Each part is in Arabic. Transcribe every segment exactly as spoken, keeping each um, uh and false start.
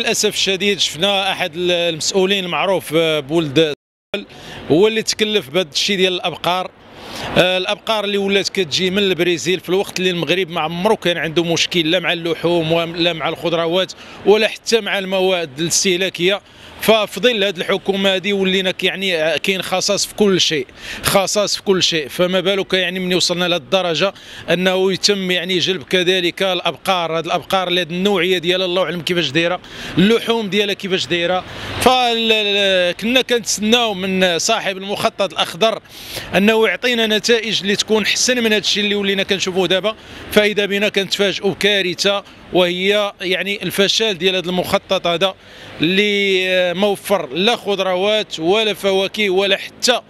للاسف الشديد شفنا احد المسؤولين المعروف بولد هو اللي تكلف بهذا الشيء ديال الابقار، الابقار اللي ولات كتجي من البرازيل في الوقت اللي المغرب ما عمرو كان عنده مشكل لا مع اللحوم ولا مع الخضروات ولا حتى مع المواد الاستهلاكيه. ففي ظل هذه الحكومه هذه ولينا يعني كاين خصاص في كل شيء، خصاص في كل شيء، فما بالك يعني من وصلنا لهذه الدرجه انه يتم يعني جلب كذلك الابقار، هذه الابقار اللي هذه النوعيه ديالها الله اعلم كيفاش دايره، اللحوم ديالها كيفاش دايره. فكنا كنتسناو من صاحب المخطط الاخضر انه يعطينا نتائج اللي تكون حسن من هذا الشيء اللي ولينا كنشوفوه دابا، فاذا بنا كنتفاجئوا بكارثه وهي يعني الفشل ديال هذا المخطط هذا اللي ما وفر لا خضروات ولا فواكه ولا حتى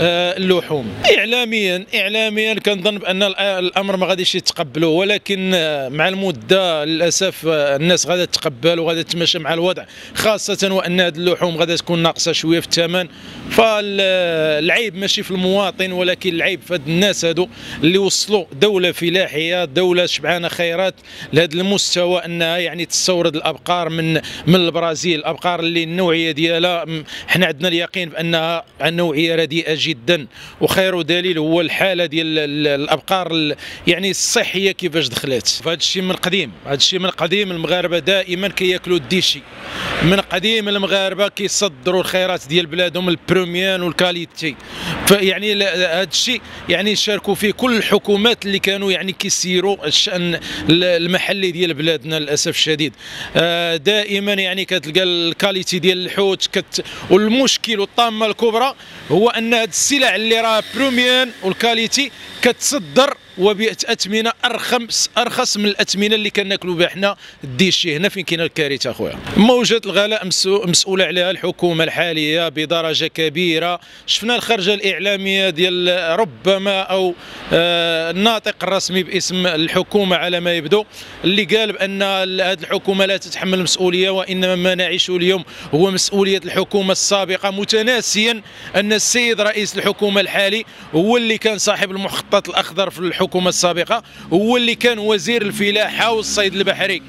اللحوم. اعلاميا اعلاميا كنظن بان الامر ما غاديش يتقبلوه، ولكن مع المده للاسف الناس غادا تتقبل وغادا تتماشى مع الوضع، خاصه وان هذه اللحوم غادا تكون ناقصه شويه في الثمن. فالعيب ماشي في المواطن ولكن العيب في هاد الناس هادو اللي وصلوا دوله فلاحيه، دوله شبعانه خيرات لهذا المستوى انها يعني تستورد الابقار من من البرازيل، الابقار اللي النوعيه ديالها حنا عندنا اليقين بانها نوعيه رديئه جدا، وخير دليل هو الحاله ديال الابقار يعني الصحيه كيفاش دخلات. فهذا الشيء من قديم، هذا الشيء من قديم المغاربه دائما كياكلوا الديشي، من قديم المغاربه كيصدروا الخيرات ديال بلادهم البروميان والكاليتي، فيعني هذا الشيء يعني شاركوا فيه كل الحكومات اللي كانوا يعني كيسيروا الشان المحلي ديال بلادنا للاسف الشديد. دائما يعني كتلقى الكاليتي ديال الحوت كت والمشكل والطامه الكبرى هو ان هاد السلع اللي راه بروميان والكاليتي كتصدر وبأثمنة أرخص أرخص من الأثمنة اللي كناكلوا بها حنا الديشي. هنا فين كاين الكارثة أخويا. موجة الغلاء مسؤولة عليها الحكومة الحالية بدرجة كبيرة، شفنا الخرجة الإعلامية ديال ربما أو آه الناطق الرسمي باسم الحكومة على ما يبدو اللي قال بأن هذه الحكومة لا تتحمل المسؤولية، وإنما ما نعيشه اليوم هو مسؤولية الحكومة السابقة، متناسيا أن السيد رئيس الحكومة الحالي هو اللي كان صاحب المخطط الأخضر في الحكومة الحكومة السابقة، هو اللي كان وزير الفلاحة والصيد البحري.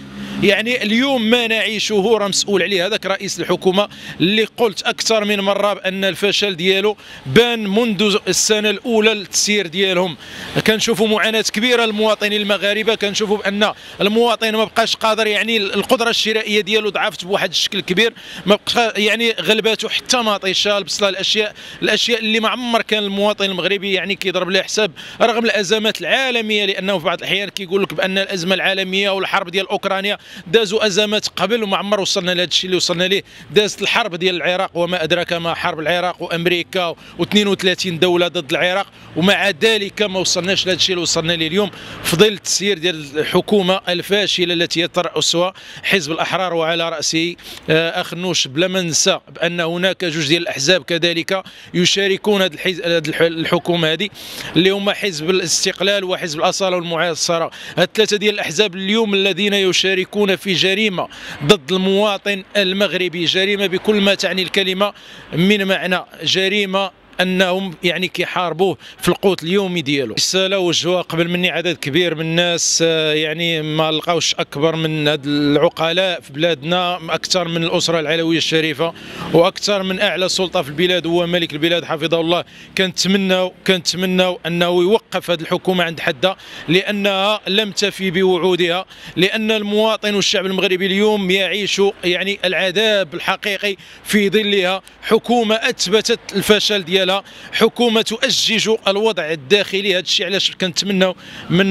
يعني اليوم ما نعيشه راه مسؤول عليه هذاك رئيس الحكومه اللي قلت اكثر من مره بان الفشل ديالو بان منذ السنه الاولى للتسيير ديالهم. كنشوفوا معاناه كبيره للمواطنين المغاربه، كنشوفوا بان المواطن ما بقاش قادر يعني القدره الشرائيه ديالو ضعفت بواحد الشكل كبير، ما بقاش يعني غلباته حتى مطيشه البصله، الاشياء الاشياء اللي ما عمر كان المواطن المغربي يعني كيضرب لها حساب رغم الازمات العالميه، لانه في بعض الاحيان كيقول لك بان الازمه العالميه والحرب ديال اوكرانيا دازوا ازمات قبل وما عمر وصلنا لهذا الشيء اللي وصلنا ليه. دازت الحرب ديال العراق وما ادراك ما حرب العراق، وامريكا واثنين وثلاثين دوله ضد العراق، ومع ذلك ما وصلناش لهذا الشيء اللي وصلنا ليه اليوم في ظل التسيير ديال الحكومه الفاشله التي يترأسها حزب الاحرار وعلى راسه اخنوش. بلا ما ننسى بان هناك جوج ديال الاحزاب كذلك يشاركون هذه الحكومه هذه اللي هما حزب الاستقلال وحزب الاصاله والمعاصره، هاد ثلاثه ديال الاحزاب اليوم الذين يشاركون في جريمة ضد المواطن المغربي، جريمة بكل ما تعني الكلمة من معنى، جريمة انهم يعني كيحاربوه في القوت اليومي ديالو. الرساله وجهوها قبل مني عدد كبير من الناس يعني ما لقاوش اكبر من هاد العقلاء في بلادنا، اكثر من الاسره العلويه الشريفه واكثر من اعلى سلطه في البلاد هو ملك البلاد حفظه الله. كنتمناو كنتمناو انه يوقف هاد الحكومه عند حدها، لانها لم تفي بوعودها، لان المواطن والشعب المغربي اليوم يعيش يعني العذاب الحقيقي في ظلها. حكومه اثبتت الفشل ديالها، حكومة تؤجج الوضع الداخلي. هذا الشيء علاش كنتمناو من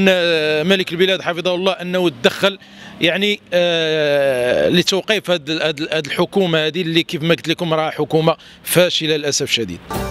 ملك البلاد حفظه الله انه يتدخل يعني آه لتوقيف هذه الحكومة هذه اللي كيف ما قلت لكم راه حكومة فاشلة للاسف الشديد.